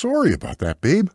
Sorry about that, babe.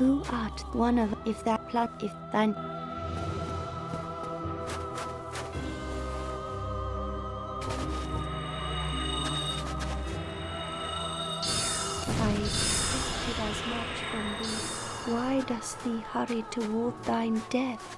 Who art one of if that plot if thine. I expected as much from thee. Why dost thee hurry toward thine death?